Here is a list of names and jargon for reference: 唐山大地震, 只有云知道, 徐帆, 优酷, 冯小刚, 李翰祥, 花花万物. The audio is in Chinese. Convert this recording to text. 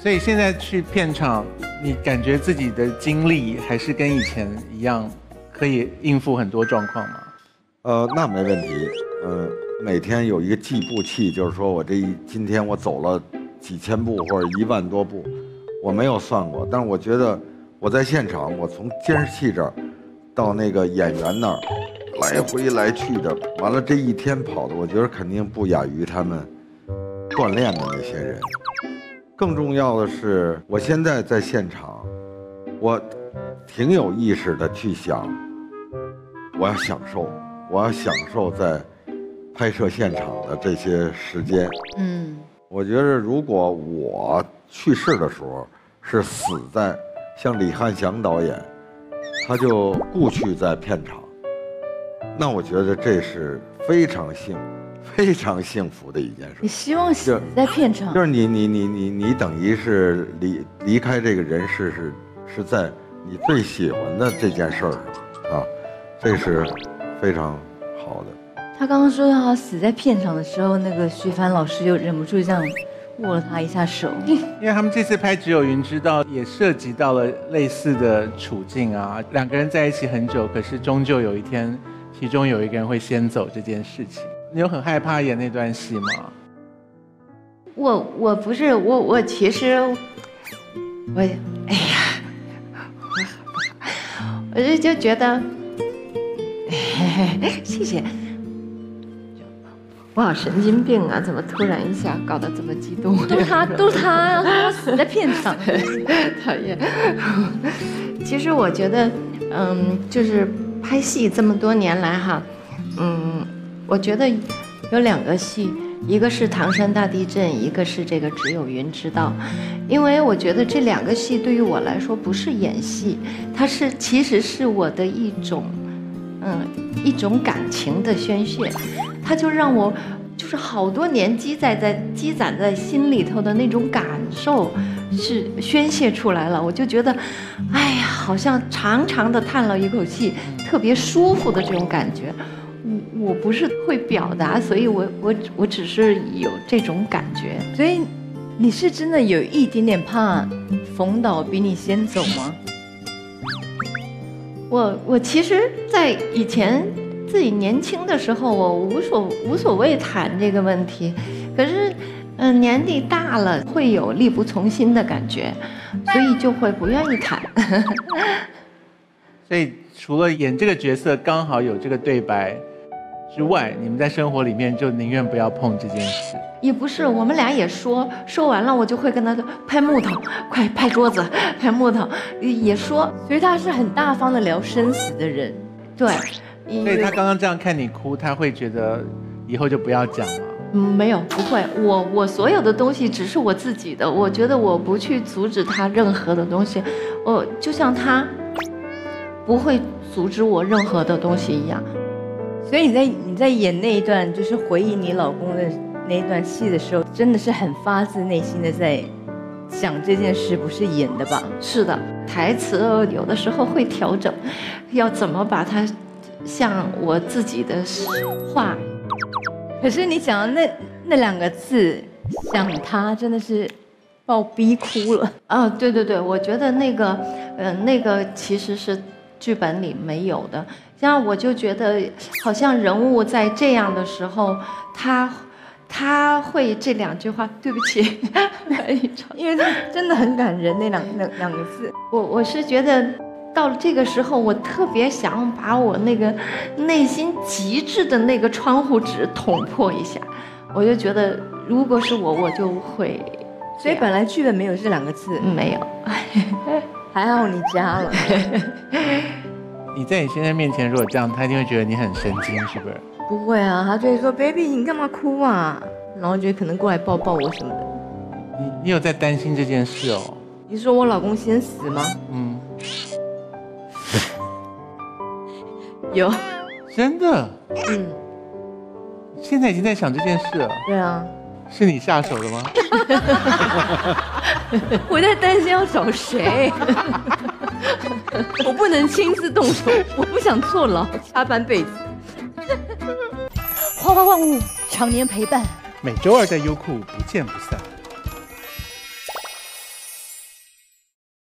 所以现在去片场，你感觉自己的经历还是跟以前一样，可以应付很多状况吗？那没问题。每天有一个计步器，就是说我今天我走了几千步或者1万多步，我没有算过，但是我觉得我在现场，我从监视器这儿到那个演员那儿，来回来去的，完了这一天跑的，我觉得肯定不亚于他们锻炼的那些人。更重要的是，我现在在现场，我挺有意识的去想，我要享受，我要享受在拍摄现场的这些时间。嗯，我觉得如果我去世的时候是死在像李翰祥导演，他就故去在片场，那我觉得这是非常幸福的一件事。你希望死在片场，就是你等于是离开这个人世，是在你最喜欢的这件事儿上啊，这是非常好的。他刚刚说他死在片场的时候，那个徐帆老师又忍不住这样握了他一下手，因为他们这次拍《只有云知道》也涉及到了类似的处境啊，两个人在一起很久，可是终究有一天，其中有一个人会先走这件事情。你有很害怕演那段戏吗？我不是我其实我哎呀，我就觉得，谢谢。我好神经病啊！怎么突然一下搞得这么激动？都是他，他死在片场，讨厌。其实我觉得，就是拍戏这么多年来哈，我觉得有两个戏，一个是唐山大地震，一个是这个只有云知道，因为我觉得这两个戏对于我来说不是演戏，它是其实是我的一种。一种感情的宣泄，它就让我就是好多年积攒在心里头的那种感受是宣泄出来了。我就觉得，哎呀，好像长长的叹了一口气，特别舒服的这种感觉。我不是会表达，所以我只是有这种感觉。所以你是真的有一点点怕冯导比你先走吗？我其实，在以前自己年轻的时候，我无所谓谈这个问题。可是，年纪大了会有力不从心的感觉，所以就会不愿意谈。所以，除了演这个角色刚好有这个对白之外，你们在生活里面就宁愿不要碰这件事。也不是，我们俩也说完了，我就会跟他说拍木头，快拍桌子，拍木头，也说。所以他是很大方的聊生死的人，对。所以他刚刚这样看你哭，他会觉得以后就不要讲了。没有，不会。我所有的东西只是我自己的，我觉得我不去阻止他任何的东西，我就像他不会阻止我任何的东西一样。所以你在演那一段就是回忆你老公的那一段戏的时候，真的是很发自内心的在想这件事，不是演的吧？是的，台词有的时候会调整，要怎么把它像我自己的话。可是你讲的那两个字“想他”，真的是把我逼哭了啊！对对对，我觉得那个其实是剧本里没有的。像我就觉得，好像人物在这样的时候，他会这两句话，对不起，因为他真的很感人那两个字。我是觉得到了这个时候，我特别想把我那个内心极致的那个窗户纸捅破一下。我就觉得，如果是我就会。所以本来剧本没有这两个字，没有，还好你加了。你在你先生面前如果这样，他一定会觉得你很神经，是不是？不会啊，他就会说 baby 你干嘛哭啊，然后就可能过来抱抱我什么的。你有在担心这件事哦？你说我老公先死吗？嗯，有，真的？嗯，现在已经在想这件事了。对啊，是你下手的吗？我在担心要找谁。我不能亲自动手，我不想坐牢下半辈子。花花万物，常年陪伴。每周二在优酷不见不散。